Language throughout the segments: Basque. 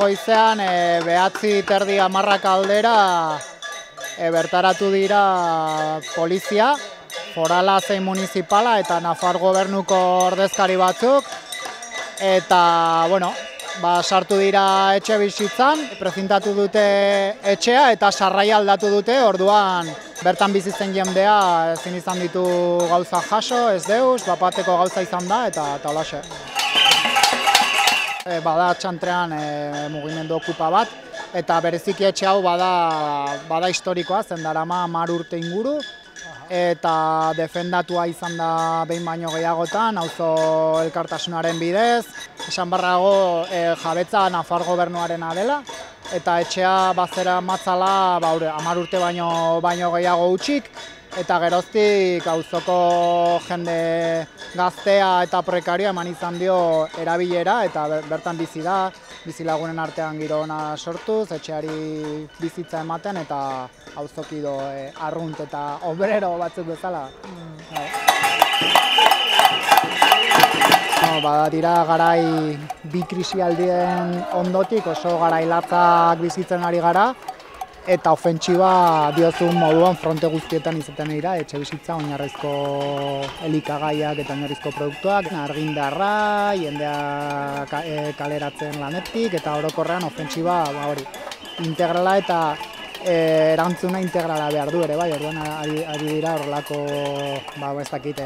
goizean 9:30 aldera bertaratu dira polizia, forala zein municipala eta Nafar gobernuko ordezkari batzuk, eta bueno, sartu dira etxe bizitzan, prezintatu dute etxea eta sarraia aldatu dute, orduan bertan bizitzen jendea ezin izan ditu gauza jaso, ez deus, bapateko gauza izan da eta holaxe. Bada Txantrean mugimendu okupa bat, eta bereziki etxe hau bada historikoa, zen darama 10 urte inguru, eta defendatua izan da behin baino gehiagotan, auzo elkartasunaren bidez, esan barrago jabetza Nafar gobernuarena dela, eta etxea bazera matzala 10 urte baino gehiago utxik, eta geroztik auzoko jende gaztea eta prekarioa eman izan dio erabilera, eta bertan bizi da, bizilagunen artean giro ona sortuz, etxeari bizitza ematen, eta auzokido arrunt eta obrero batzuk bezala. Badira garai bi krisialdien ondotik oso garai latzak bizitzen ari gara, eta ofentsiba diozun moduan fronte guztietan izaten dira, etxe bizitza, oinarrizko elikagaiak eta oinarrizko produktuak, argindarra, jendea kaleratzen lanetik, eta orokorrean ofentsiba integrala eta erantzuna integrala behar du ere, orduan ari dira horrelako, ez dakit,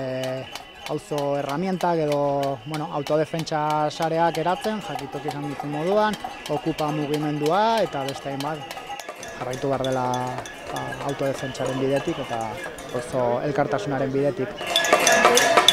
auzo herramientak edo autodefentsa sareak eratzen, jakitoki izan ditu moduan, okupa mugimendua eta beste hainbat. Jarraitu behar dela autodefentsaren bidetik eta oso elkartasunaren bidetik.